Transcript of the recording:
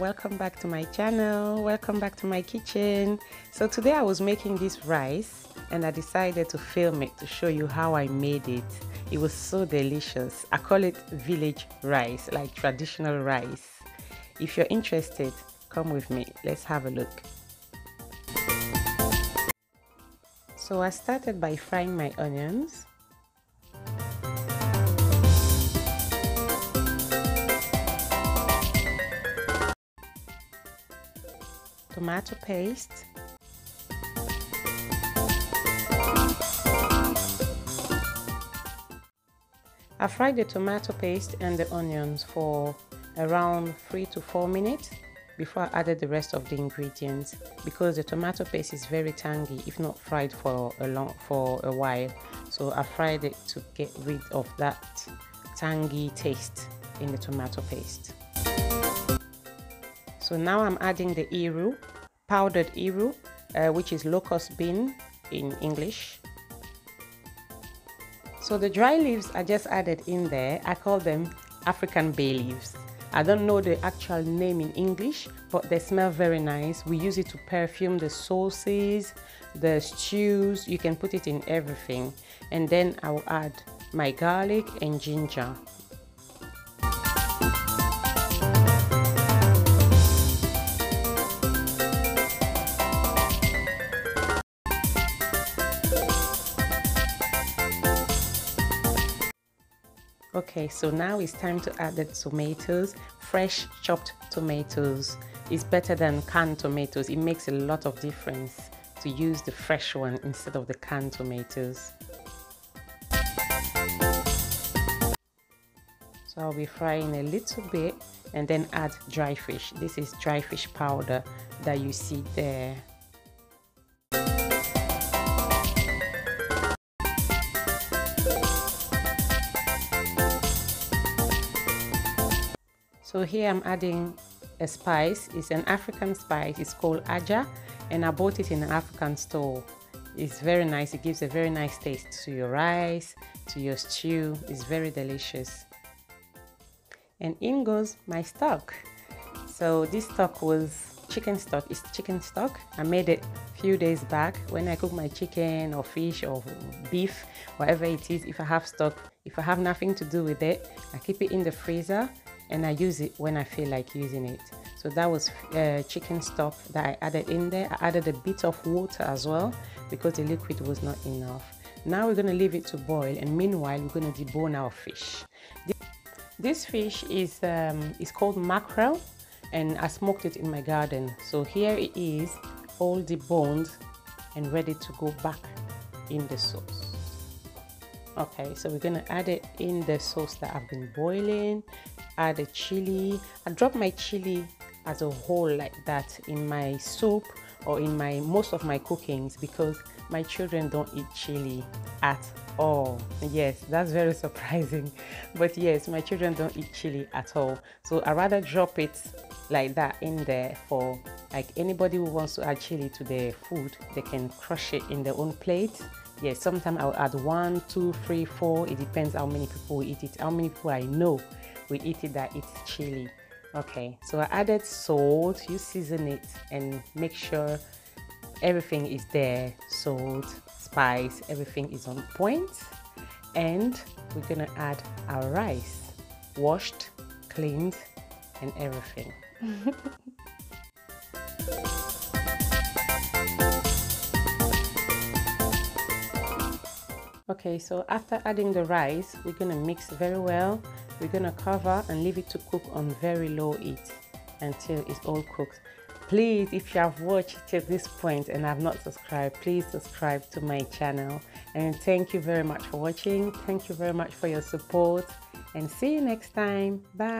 welcome back to my channel, welcome back to my kitchen. So today I was making this rice and I decided to film it to show you how I made it. It was so delicious. I call it village rice, like traditional rice. If you're interested, come with me, let's have a look. So I started by frying my onions. Tomato paste, I fried the tomato paste and the onions for around 3 to 4 minutes before I added the rest of the ingredients, because the tomato paste is very tangy if not fried for a while. So I fried it to get rid of that tangy taste in the tomato paste. So now I'm adding the iru, powdered iru, which is locust bean in English. So the dry leaves I just added in there, I call them African bay leaves. I don't know the actual name in English, but they smell very nice. We use it to perfume the sauces, the stews, you can put it in everything. And then I will add my garlic and ginger. Okay, so now it's time to add the tomatoes, fresh chopped tomatoes. It's better than canned tomatoes. It makes a lot of difference to use the fresh one instead of the canned tomatoes. So I'll be frying a little bit and then add dry fish. This is dry fish powder that you see there. So here I'm adding a spice. It's an African spice, it's called Aja, and I bought it in an African store. It's very nice, it gives a very nice taste to your rice, to your stew. It's very delicious. And in goes my stock. So this stock was chicken stock, it's chicken stock. I made it a few days back. When I cook my chicken or fish or beef, whatever it is, if I have stock, if I have nothing to do with it, I keep it in the freezer. And I use it when I feel like using it. So that was chicken stock that I added in there. I added a bit of water as well because the liquid was not enough. Now we're gonna leave it to boil, and meanwhile we're gonna debone our fish. This fish is called mackerel, and I smoked it in my garden. So here it is, all deboned and ready to go back in the sauce. Okay, so we're gonna add it in the sauce that I've been boiling. Add the chili. I drop my chili as a whole like that in my soup or in my most of my cookings because my children don't eat chili at all. Yes, that's very surprising, but yes, my children don't eat chili at all. So I rather drop it like that in there for like anybody who wants to add chili to their food, they can crush it in their own plate. Yes, sometimes I'll add 1, 2, 3, 4. It depends how many people eat it, how many people I know will eat it that it's chili. Okay, so I added salt. You season it and make sure everything is there. Salt, spice, everything is on point. And we're gonna add our rice, washed, cleaned, and everything. Okay, so after adding the rice, we're gonna mix very well. We're gonna cover and leave it to cook on very low heat until it's all cooked. Please, if you have watched till this point and have not subscribed, please subscribe to my channel. And thank you very much for watching. Thank you very much for your support. And see you next time. Bye.